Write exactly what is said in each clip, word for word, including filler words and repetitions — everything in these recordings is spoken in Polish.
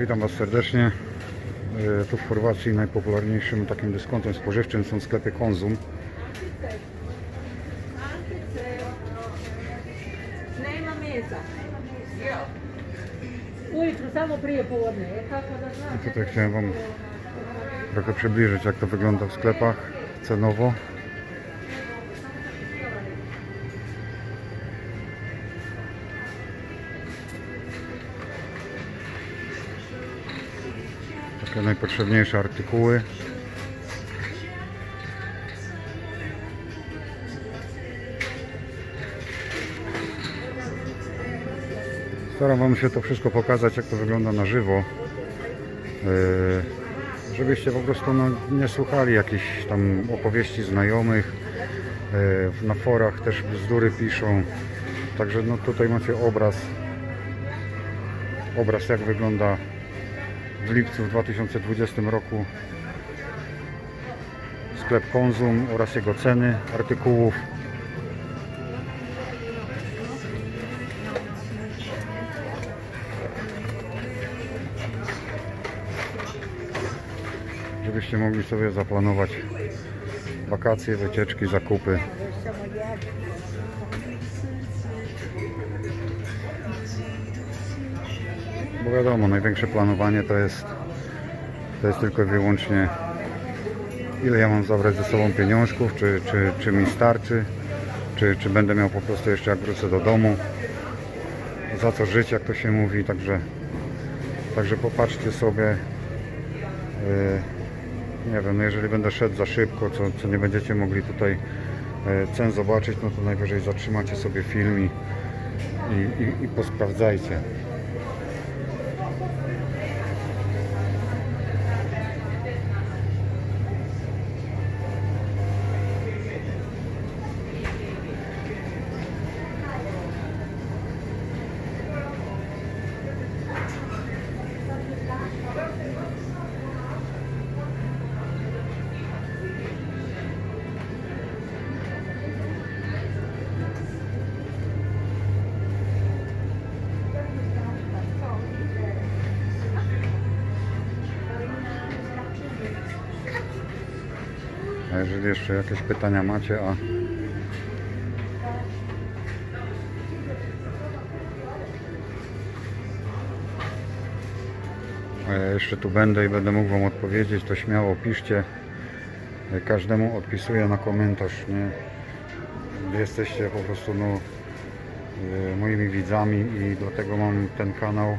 Witam Was serdecznie. Tu w Chorwacji najpopularniejszym takim dyskontem spożywczym są sklepy Konzum. I tutaj chciałem Wam trochę przybliżyć, jak to wygląda w sklepach cenowo. Te najpotrzebniejsze artykuły. Staram Wam się to wszystko pokazać, jak to wygląda na żywo, żebyście po prostu no, nie słuchali jakichś tam opowieści znajomych. Na forach też bzdury piszą, także no, tutaj macie obraz obraz jak wygląda w lipcu w dwa tysiące dwudziestym roku sklep Konzum oraz jego ceny artykułów. Żebyście mogli sobie zaplanować wakacje, wycieczki, zakupy. Bo wiadomo, największe planowanie to jest, to jest tylko i wyłącznie, ile ja mam zabrać ze sobą pieniążków, czy, czy, czy mi starczy, czy, czy będę miał po prostu jeszcze, jak wrócę do domu, za co żyć, jak to się mówi. Także, także popatrzcie sobie, yy, nie wiem, jeżeli będę szedł za szybko, co, co nie będziecie mogli tutaj yy, cen zobaczyć, no to najwyżej zatrzymacie sobie film i, i, i, i posprawdzajcie. A jeżeli jeszcze jakieś pytania macie, a a ja jeszcze tu będę i będę mógł Wam odpowiedzieć, to śmiało piszcie. Każdemu odpisuję na komentarz, nie? Jesteście po prostu no, moimi widzami i dlatego mam ten kanał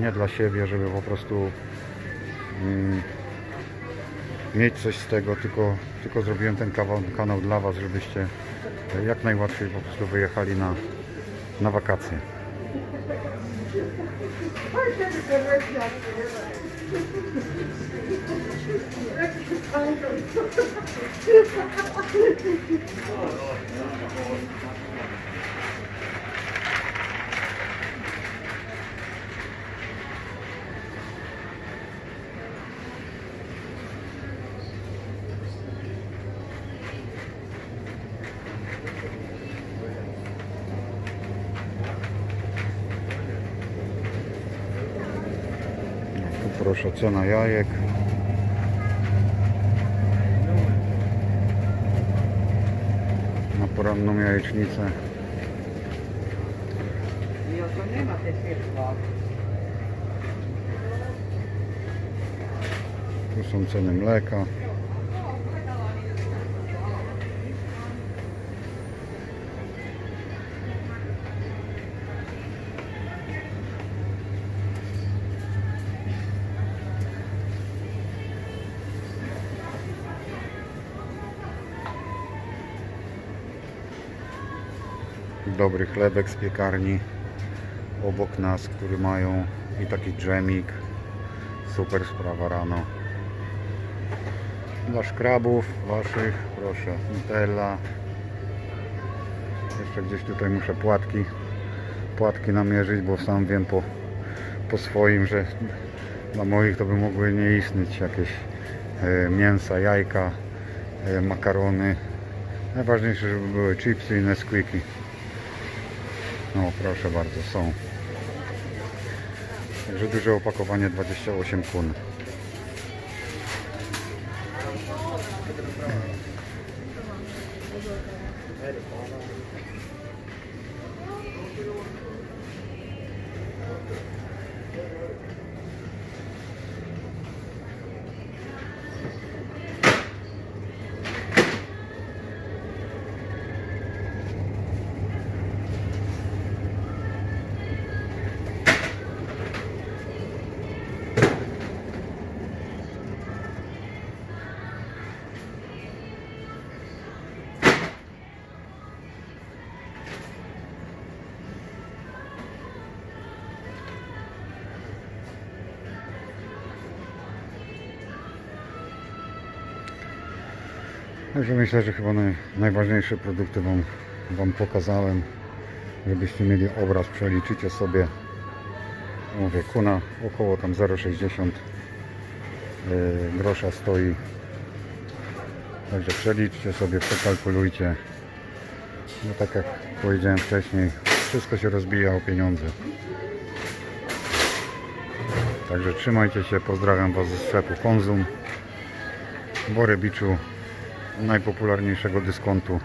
nie dla siebie, żeby po prostu mm, mieć coś z tego, tylko, tylko zrobiłem ten kanał dla Was, żebyście jak najłatwiej po prostu wyjechali na, na wakacje. Proszę, cena jajek. Na poranną jajecznicę. Tu są ceny mleka. Dobry chlebek z piekarni obok nas, który mają, i taki dżemik, super sprawa rano. Dla szkrabów waszych, proszę, Nutella. Jeszcze gdzieś tutaj muszę płatki płatki namierzyć, bo sam wiem po, po swoim, że dla moich to by mogły nie istnieć jakieś e, mięsa, jajka, e, makarony. Najważniejsze, żeby były chipsy i Nesquiki. No proszę bardzo, są. Także duże opakowanie, dwadzieścia osiem kun. Także myślę, że chyba naj, najważniejsze produkty wam, wam pokazałem, żebyście mieli obraz, przeliczycie sobie, mówię, kuna około tam zero przecinek sześćdziesiąt yy, grosza stoi, także przeliczcie sobie, przekalkulujcie, no tak jak powiedziałem wcześniej, wszystko się rozbija o pieniądze. Także trzymajcie się, pozdrawiam was ze sklepu Konzum w Borybiczu, najpopularniejszego dyskontu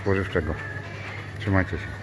spożywczego. Trzymajcie się.